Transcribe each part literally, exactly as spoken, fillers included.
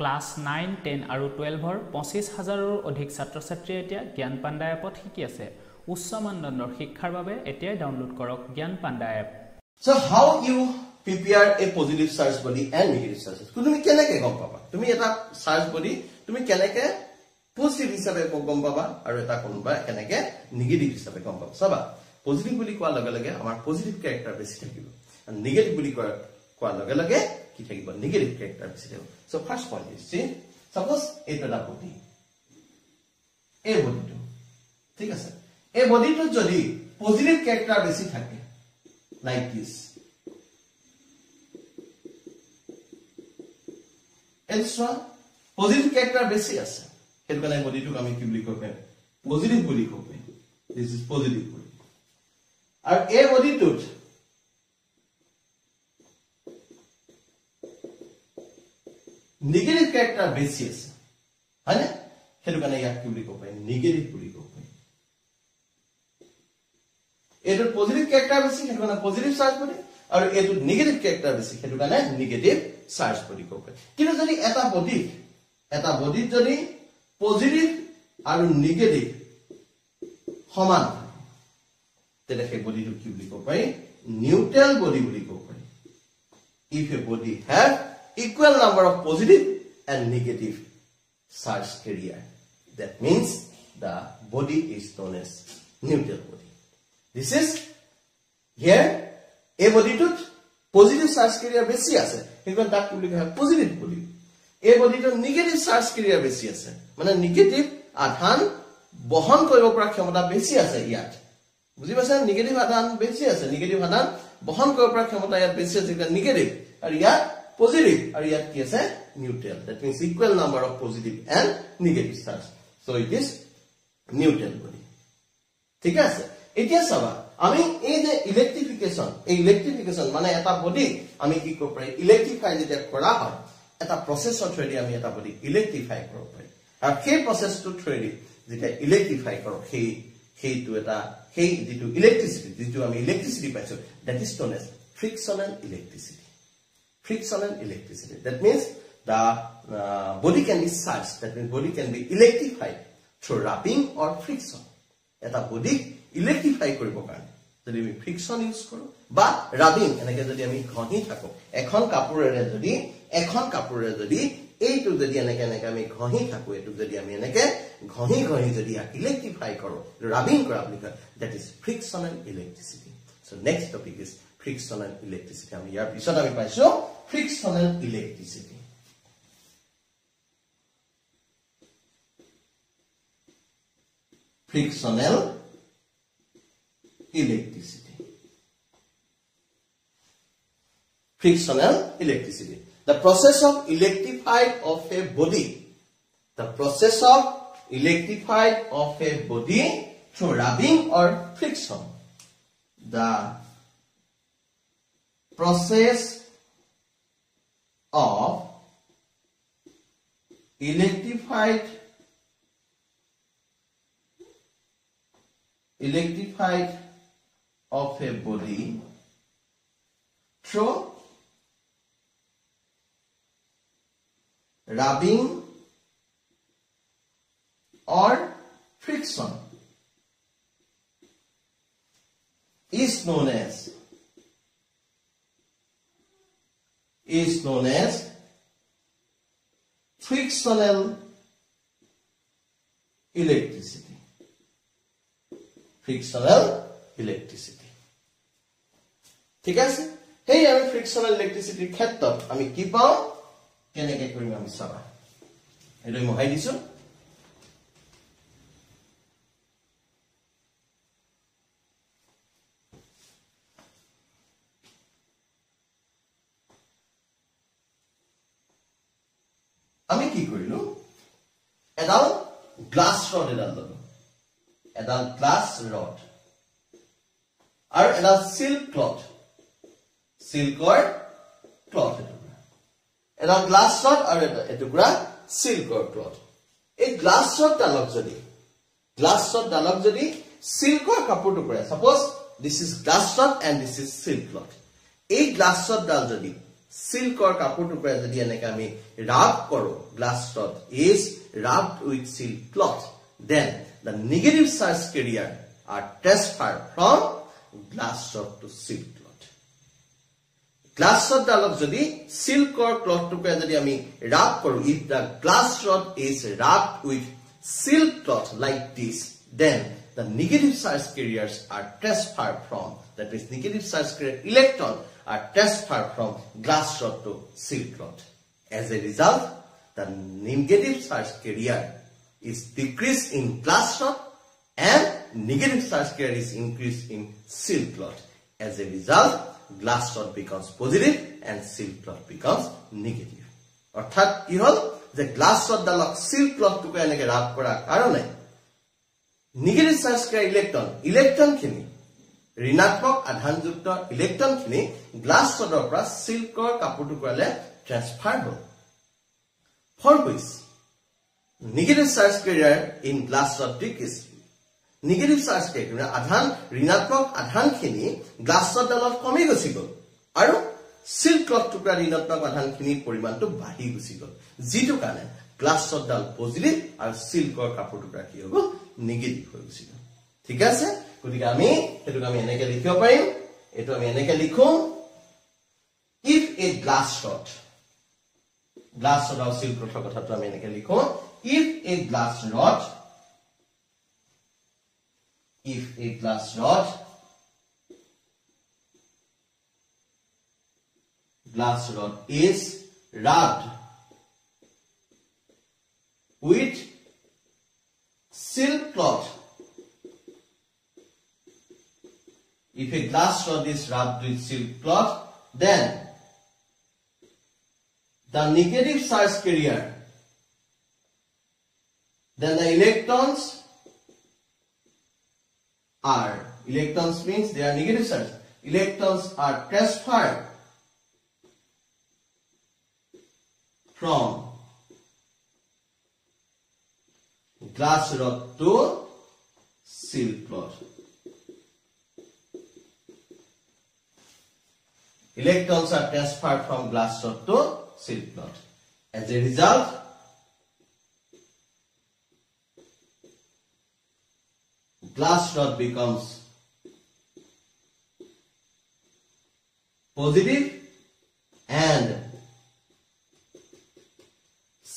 Class nine, ten আৰু twelve পঁচিছ হাজাৰৰ অধিক ছাত্ৰ ছাত্ৰীয়ে এতিয়া জ্ঞান পাণ্ডা এপত শিকি আছে উচ্চ মানদণ্ডৰ শিক্ষাৰ বাবে এতিয়া ডাউনলোড কৰক জ্ঞান পাণ্ডা app so how you prepare a positive charge body and negative charge তুমি কেনেকে গম পাবা তুমি এটা সার্চ বডি তুমি কেনেকে পজিটিভ হিচাপে গম পাবা আৰু এটা কোনবা কেনেকে নেগেটিভ হিচাপে গম পাবা সবা পজিটিভ বুলি কোৱা লগে লগে আমাৰ পজিটিভ ক্যারেক্টার বেছি থাকিব আৰু নেগেটিভ বুলি কোৱা লগে লগে negative character. So first point is see, suppose a body, a body to, a body to jodi positive character like this. Elsewhere, positive character basic as body to come positive body this is positive body. Or a body to negative character basis, है ना? Hello Kanhaiya यार क्यों लिखो पाए? Negative क्यों लिखो पाए? ये तो positive character basis हेलो कन्हैया positive charge पड़े और ये तो negative character basis हेलो कन्हैया negative charge पड़ी को पाए। किन्तु जरी ऐसा body, ऐसा body जरी positive और negative हमारा तेरे के body तो क्यों लिखो पाए? Neutral body लिखो पाए। If your body have equal number of positive and negative charge carrier. That means the body is known as neutral body. This is here a body to positive charge carrier besi ase. Even that will have positive body. A body to negative charge carrier besi ase. Meaning negative adhan bohan koribo para khomota besi ase iyat. Bujhi paisa negative adhan besi ase. Negative adhan bohan koribo para khomota iyat besi ase. Negative ar iyat positive or yet is neutral. That means equal number of positive and negative charge. So it is neutral body. ठीक है sir. इतिहास सवा. अमी ये जो electrification, electrification माने ऐता body अमी की को पढ़े electrify जो करा है, ऐता process और थ्रेडी अमी ऐता body electrify करो पढ़े. अब क्या process तो थ्रेडी जितना electrify करो, हे हे तो ऐता हे जितु electricity जितु अमी electricity पाइचो. That is known as frictional electricity. Frictional electricity. That means the uh, body can be charged. That means body can be electrified through rubbing or friction. Eta body electrify koribo karone. Jodi ami friction use koru ba rubbing enake jodi ami ghani thako. Ekhon kapurere jodi ekhon kapurere jodi eitu jodi enake enake ami ghani thako eitu jodi ami enake ghani ghani jodi electrify koru rubbing kora apni that is frictional electricity. So next topic is frictional electricity. Ami yar pisot ami paiso frictional electricity. Frictional electricity. Frictional electricity. The process of electrified of a body. The process of electrified of a body through rubbing or friction. The process of electrified electrified of a body through rubbing or friction is known as is known as frictional electricity. Frictional electricity. ठीक है sir? Hey, हमें frictional electricity खेत तब हमें की पाओ क्या नहीं क्या करेंगे हमें साबा। हेलो मोहाई दिसो। আমি কি কইলো এডাল গ্লাস রড এডাল ললো এডাল গ্লাস রড আর এডাল সিল্ক ক্লথ সিল্কৰ ক্লথ এডাল গ্লাস রড আর এটুকুৰা সিল্কৰ ক্লথ এই গ্লাস রড ডালক যদি গ্লাস রড ডালক যদি সিল্কৰ কাপোৰ টুকুৰা suppose this is glass rod and this is silk cloth এই গ্লাস রড ডাল যদি silk or kapur to prajadianekami rub koro glass cloth is rubbed with silk cloth. Then the negative surge carrier are transferred from glass cloth to silk cloth. Glass cloth dalok jodi silk or cloth to prajadiami rub koro. If the glass cloth is rubbed with silk cloth like this, then the negative surge carriers are transferred from, that means negative surge carrier electron are transferred from glass cloth to silk cloth. As a result, the negative surge carrier is decreased in glass cloth and negative surge carrier is increased in silk cloth. As a result, glass cloth becomes positive and silk cloth becomes negative. Or third, you know, the glass cloth dalok silk cloth to rub kora karone negative surge carrier electron electron khini ऋणात्मक आधानयुक्त electron खिनि glass सदर पर silk कापुटु करले transfer हो. For which negative charge carrier in glass subject is negative charge carrier आधान ऋणात्मक आधान खिनि ग्लास सदर कमी गसि गल आरो सिल्क क्लॉथ टुकरा ऋणात्मक आधान खिनि परिमाणটো बाहि गसि गल जितु कारणे ग्लास सदर पॉजिटिव आरो सिल्क कापुटु टुकरा कि होबो नेगेटिव हो गसि. ठीक है से कुछ काम ही तो कुछ काम ये नहीं क्या लिखियो पाएं ये तो ये नहीं क्या लिखूं. If a glass rod, glass rod और silk rod का कथा तो ये नहीं क्या लिखूं. If a glass rod, if a glass rod, glass rod is rubbed with silk cloth. If a glass rod is rubbed with silk cloth, then the negative charge carrier, then the electrons are, electrons means they are negative charge, electrons are transferred from glass rod to silk cloth. Electrons are transferred from glass rod to silk cloth. As a result, glass rod becomes positive and silk cloth becomes negative.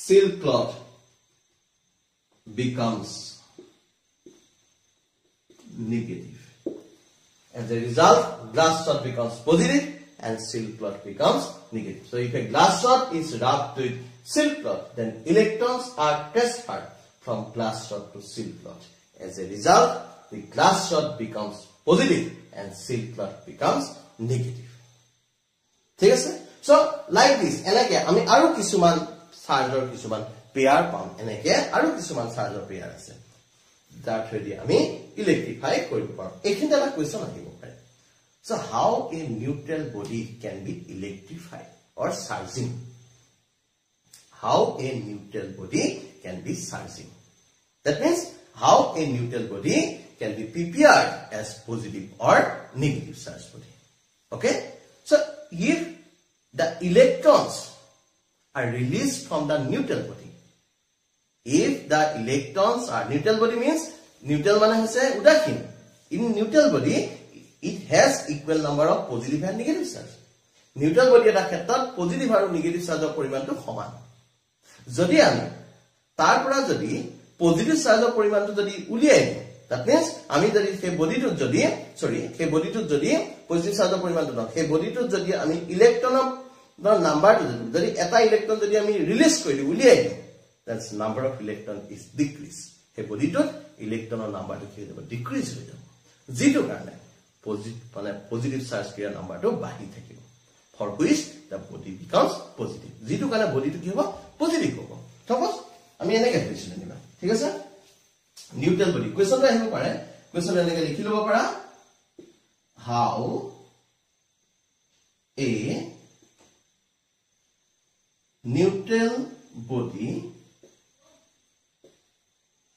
As a result, glass rod becomes positive and silk cloth becomes negative. So if a glass rod is rubbed with silk cloth, then electrons are transferred from glass rod to silk cloth. As a result, the glass rod becomes positive and silk cloth becomes negative. Okay, so like this, enake ami aru kisuman charger kisuman pair pam, enake aru kisuman charger pair ase that thodi ami electrify koribo paru. Ekhinte la question ahibo pare. So how a neutral body can be electrified or charging? How a neutral body can be charging? That means how a neutral body can be prepared as positive or negative charge body. Okay. So if the electrons are released from the neutral body, if the electrons are neutral body means neutral mana hise udakhin. In neutral body, it has equal number of positive and negative charge. Neutral body eta khetrot positive aru negative charge or poriman tu saman. Jodi ami tar pora jodi positive charge or poriman tu jodi uliai, that means ami jodi sei body tu jodi sorry sei body tu jodi positive charge or poriman tu sei body tu jodi ami electron or number tu jodi eta electron jodi ami release kori uliai, that's number of electron is decrease. Sei body tu electron or number tu ki hobo decrease hobo jitu karone positive মানে positive charge carrier নাম্বারটো বাহি থাকিব, for which the body becomes positive, যেটো কারণে বডিটো কি হ'ব positive হ'ব. সাপোজ আমি এনেকে কৈছিলো নিবা. ঠিক আছে, নিউট্রাল বডি কোৱেশ্চনটো আহিব পাৰে. কোৱেশ্চন এনেকে লিখি লব পাৰা, how a neutral body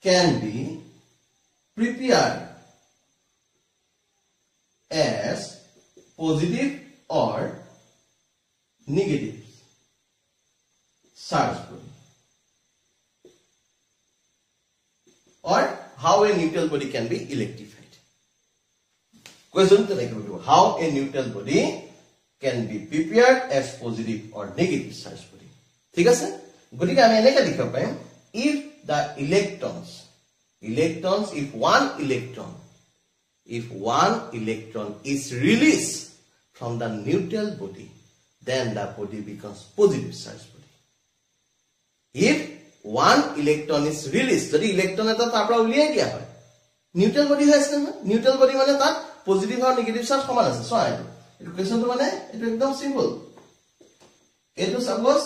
can be prepared as positive or negative charge করি। Or how a neutral body can be electrified. Question to like how a neutral body can be prepared as positive or negative charge body. ঠিক আছে, গতিকে আমি এনেকে লিখিব পাৰিম if the electrons electrons if one electron if one electron is released from the neutral body, then the body becomes positive charge body. If one electron is released, যদি electron এটা তাৰ পৰা উলিয়াই দিয়া হয় নিউট্ৰেল বডি হয় আছে না, নিউট্ৰেল বডি মানে তাত পজিটিভ আৰু নেগেটিভ চাৰ্জ সমান আছে। সো আইটো এটো কোৱেশ্চনটো মানে এটো একদম সিম্পল, এটো সাপোজ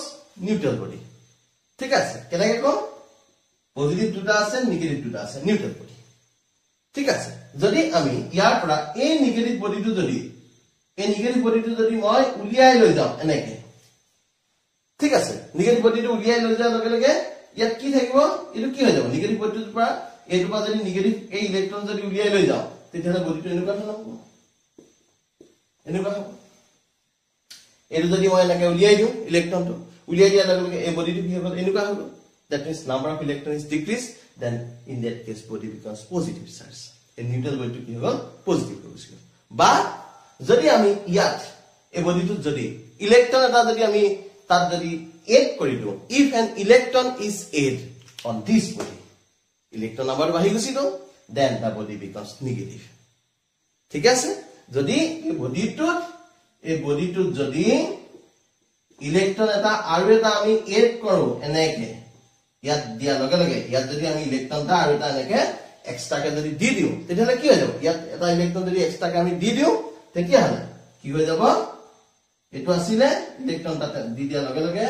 নিউট্ৰেল বডি, ঠিক আছে, কেনেকে কম পজিটিভ দুটা আছে নেগেটিভ দুটা আছে নিউট্ৰেল বডি, ঠিক আছে। যদি আমি ইয়াৰ পৰা এই নেগেটিভ বডিটো যদি এই নেগেটিভ বডিটো যদি মই উলিয়াই লৈ যাও এনেকে, ঠিক আছে, নেগেটিভ বডিটো উলিয়াই লৈ যাওৰ লগে লগে ইয়াত কি থাকিব, এটো কি হৈ যাব নেগেটিভ বডিটোৰ পৰা এটো পৰা যদি নেগেটিভ এই ইলেকট্রন যদি উলিয়াই লৈ যাও তেতিয়ালে বডিটো এনেকুৱা হ'ব এনেকুৱা হ'ব। এটো যদি মই এনেকে উলিয়াই দিও ইলেকট্রনটো উলিয়াই দিয়াৰ লগে লগে এই বডিটো কি হ'ব এনেকুৱা হ'ব। That means number of electron is decreased, then in that case body becomes positive charge. A neutral body কি হ'ব positive charge হ'ব। বা যদি আমি ইয়াত এই বডিটো যদি ইলেকট্রন এটা যদি আমি তাত যদি add কৰি দিও, if an electron is added on this body, electron number বাঢ়ি গৈছে তো, then the body becomes negative. ঠিক আছে, যদি এই বডিটোত এই বডিটোত যদি ইলেকট্রন এটা আৰু এটা আমি এড কৰো এনেকে ইয়াত দিয়া লগে লগে ইয়াত যদি আমি ইলেকট্রনটা আৰু এটা এনেকে এক্সট্ৰাকে যদি দি দিও তেতিয়ালে কি হৈ যাব, ইয়াত এটা ইলেকট্রন যদি এক্সট্ৰাকে আমি দি দিও তেতিয়া হলে কি হৈ যাব, এটো আসিলে ইলেকট্রনটা দি দিয়া লগে লগে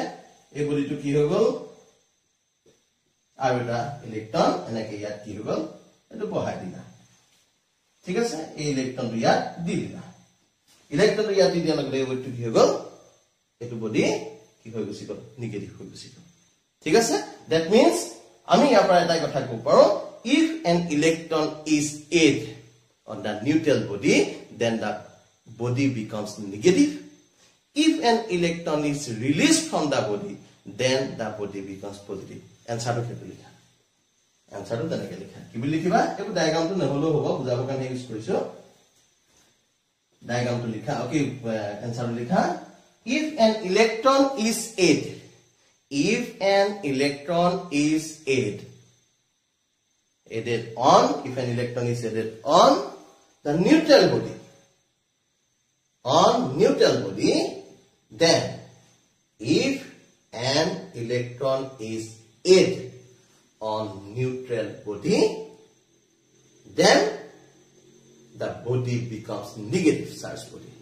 এই বডিটো কি হৈ গল আৰু এটা ইলেকট্রন এনেকে ইয়াত কি হৈ গল এটো বহাই দিলা, ঠিক আছে, এই ইলেকট্রনটো ইয়াত দি দিলা, ইলেকট্রনটো ইয়াত দি দিয়া লগে লগে বডিটো কি হৈ গল এটো বডি কি হৈ গৈছে গল নেগেটিভ হৈ গৈছে। ঠিক আছে, দ্যাট মিন্স আমি ইয়াৰ পৰা এটা কথা কব পাৰো if an electron is added on the neutral body, then the body becomes negative. If an electron is released from the body, then the body becomes positive. Answerটো কি লিখা, answerটো তেনেকে লিখা, কি বুলি লিখিবা, এই ডায়াগ্রামটো নহলো হ'ব বুজাব কাৰণে ইউজ কৰিছো ডায়াগ্রামটো লিখা। ওকে, answerটো লিখা if an electron is added if an electron is added added on if an electron is added on the neutral body on neutral body, then if an electron is added on neutral body, then the body becomes negative charge body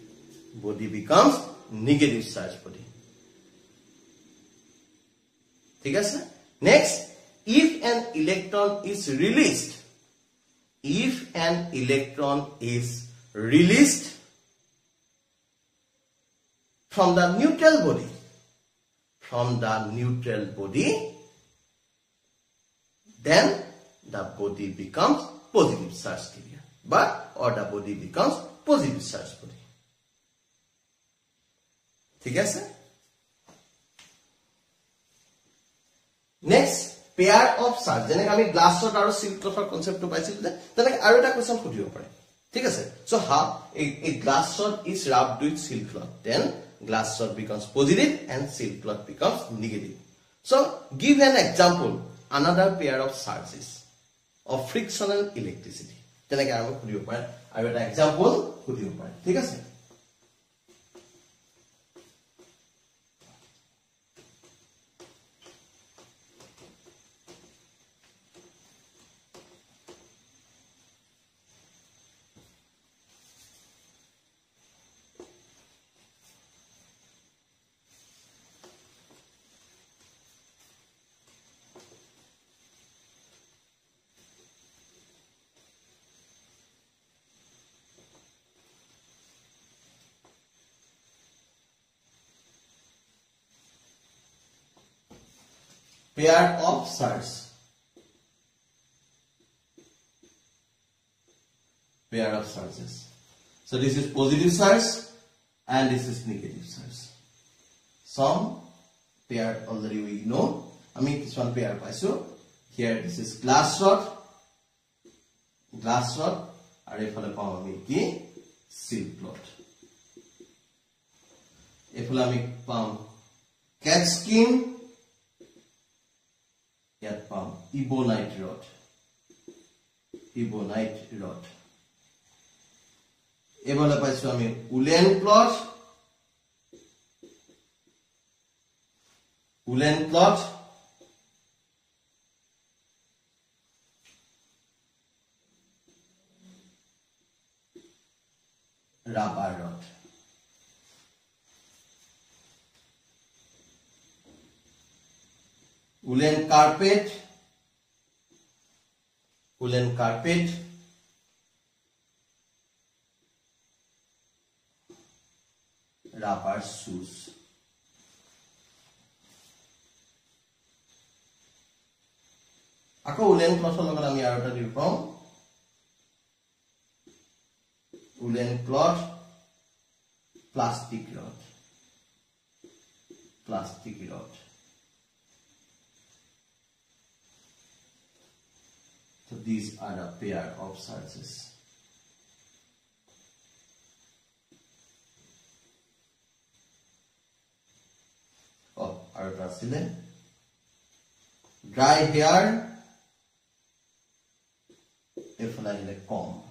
body becomes negative charge body. ঠিক আছে, next if an electron is released if an electron is released from the neutral body from the neutral body, then the body becomes positive charge carrier but or the body becomes positive charge body. ঠিক আছে, next pair of charge jene ami glass shot aru silk cloth concept to paisil je tane aru eta question khodibo pare. ঠিক আছে, so how a glass shot is rubbed with silk cloth, then glass shot becomes positive and silk cloth becomes negative. So give an example another pair of charges of frictional electricity, tane aru khodibo pare aru eta example khodibo pare. ঠিক আছে, pair of charges pair of charges so this is positive charge and this is negative charge. some pair already we know. I mean this one pair by so here this is glass rod. Glass rod are if I power me silk plot. If I palm cat skin yet palm ebonite rod. Ebonite rod. Ebonite পাইছো আমি woollen cloth woollen cloth rubber rod woollen carpet woollen carpet rubber shoes. Ako woolen cloth logot ami aru eta diu pam. Woolen cloth, plastic rod, plastic rod. So these are a pair of sizes. Dry hair if like a comb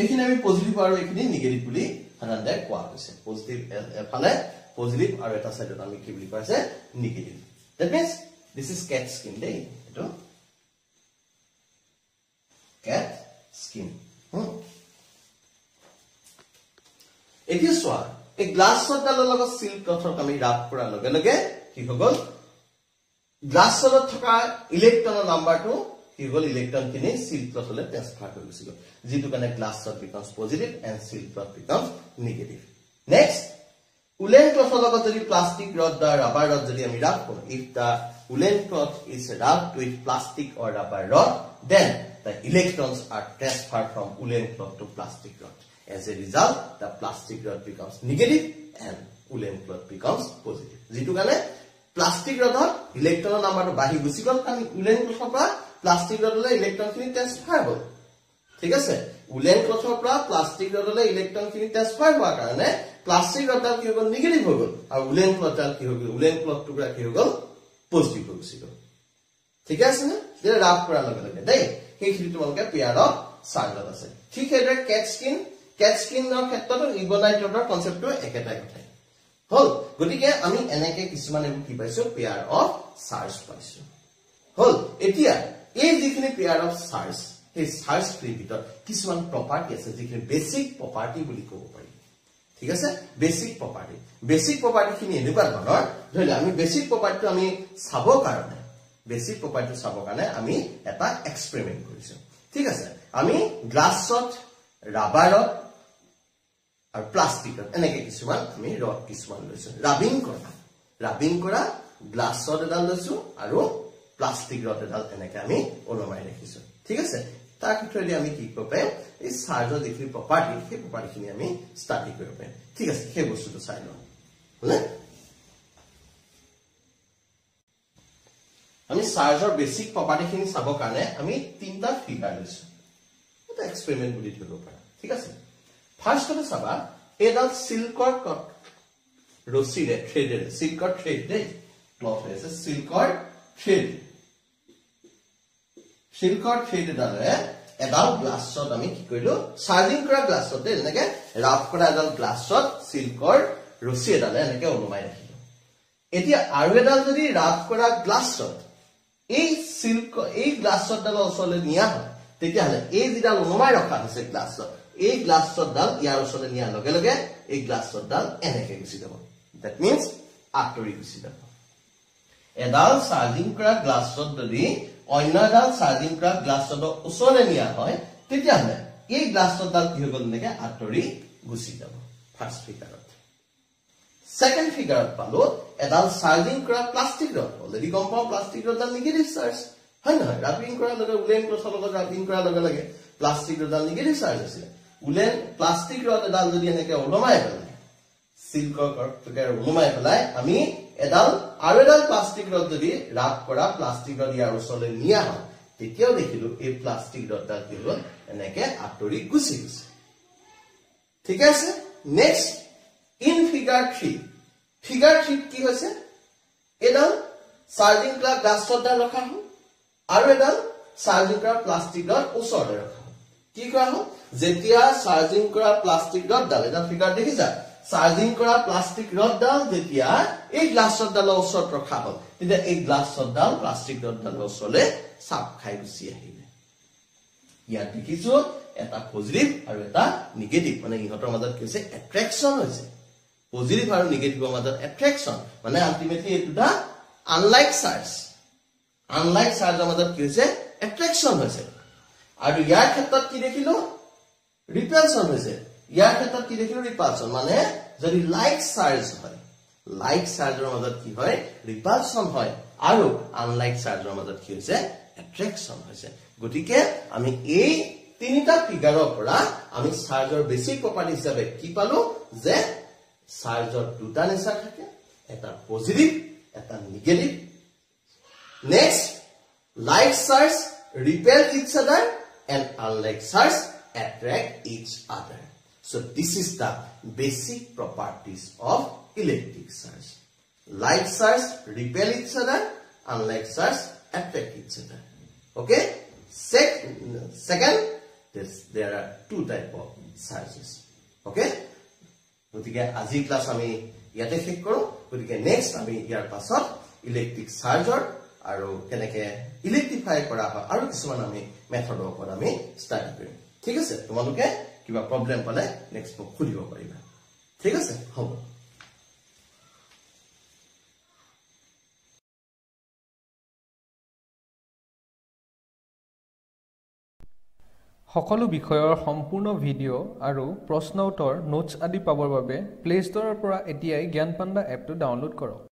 ekhine ami positive aru ekhine negative boli ananda kwa hoise positive phale positive aru eta side ami ki boli koise negative that means this is cat skin dei eto cat skin hmm It is one. A glass of the log of silk of coming up for a log again. He goes glass of the electron number two. He will electron in a silk of the test part of the silk. Z to connect glass of becomes positive and silk of becomes negative. Next, woolen cloth of the plastic rod, the rubber rod, the amidapur. If the woolen cloth is wrapped with plastic or rubber rod, then the electrons are transferred from woolen cloth to plastic rod. As a result, the plastic rod becomes negative and woolen cloth becomes positive. Jitu kane plastic rod electron number to bahi gusi gol kani woolen cloth pra plastic rod le electron kini transfer hol. Thik ase woolen cloth pra plastic rod le electron kini transfer hua karone plastic rod ta ki hol negative ho gol ar woolen cloth ta ki ho gol woolen cloth tukra ki ho gol positive ho gusi gol. Thik ase na je rub kora lage lage dai ei khiri tomolke pair of circle ase. Thik eta cat skin Cat skin or cat or ebonite or concept to a cat. Hold, good again. I mean, an ake is one and keep a so pair of SARS person. Hold, a dear, a different pair of SARS. His SARS predator, this one property as a basic property will go over. Thicker, basic property. Basic property in a river or not. Basic property to me sabocarne. Basic property to sabocarne, I mean, at an experiment. Thicker, I mean, glass shot, rubber rod. Or plastic rod. And again, this one, I mean, rod this one. Rubbing kora. Rubbing kora, glass rod edal loisu, aru plastic rod edal enake ami olomai rakhisu. Thik ase. Tar khetrole ami ki korbe ei SARS er jikini property, sei property khini ami study korbe. Thik ase. Sei bostu to sai lo. Hole? Ami SARS er basic property khini sabo karone ami tinta figure loisu. Eta experiment boli tholo para. Thik ase. First of the Saba, a silk or cloth, rosy threaded, silk or threaded cloth is a silk or thread. Silk or threaded are adult glass shot. I mean, sizing crab glass shot. Then again, rough adult glass shot, silk or rosy adult. Then again, all my rakhi. Eti arvedal jodi rough glass shot. A silk, a glass shot dal also le niya hoy. Tekia hale a jidal all my rakha hoyse glass shot. A glass of dal, Yarosol near Logeloga, a glass of dal, and a cagusitable. That means after reusable. A dal sardine crack glass of the day, or another sardine crack glass of the Usolania hoy, Tijana, a glass of dal Yugolnega after reusable. First figure out. Second figure out Palo, a dal sardine crack plastic rod, already compound plastic rod than negative size. Hunter, wrapping crack, the woolen cross of the wrapping crack, plastic rod than negative size. Ulen plastic or the dal jodi enake olomai pelai silk or toke olomai pelai ami edal aru edal plastic or jodi wrap kora plastic or diar osole niya ho tetio dekhilu ei plastic dot dal kilo enake atori gusi gusi thik ase next in figure three figure three ki hoise edal charging plug glass dot rakha ho aru edal charging plug plastic dot osore rakha ho ki kora ho Zetia charging kora plastic rod dal eta figure dekhi ja charging kora plastic rod dal jetia ei glass rod dal osor rakha hol eta ei glass rod dal plastic rod dal osole sap khai gusi ahile ya dekhichu eta positive aru eta negative mane ihotor majat ki hoise attraction hoise positive aru negative er majat attraction mane ultimately etu da unlike charge unlike charge er majat ki hoise attraction hoise aru ya khetrot ki dekhilu repulsion hoise yaar khetrot ki dekhilu repulsion mane jodi like charge hoy like charge er majat ki hoy repulsion hoy aru unlike charge er majat ki hoise attraction hoise gotike ami ei tinita figure er pora ami charge er basic property hisabe ki palu je charge er duta nature thake eta positive eta negative next like charge repel each other and unlike charge attract each other. So this is the basic properties of electric charge. Like charge repel each other, unlike charge attract each other. Okay. Second, second this, there are two types of charges. Okay. Aji class ami yate shik koro. Next ami yar pasor electric charge or aru keneke electrify kora hoy aru kisuman ami method opor ami study korim. ठीक है sir तुम्हारे क्या कि वह problem पड़े next book खुली हो पड़ेगा ठीक है सर हाँ সকলো বিষয়ৰ সম্পূৰ্ণ ভিডিও আৰু প্ৰশ্ন উত্তৰ নোটছ আদি পাবৰ বাবে প্লে ষ্ট'ৰৰ পৰা এতিয়াই জ্ঞান পাণ্ডা এপটো ডাউনলোড কৰক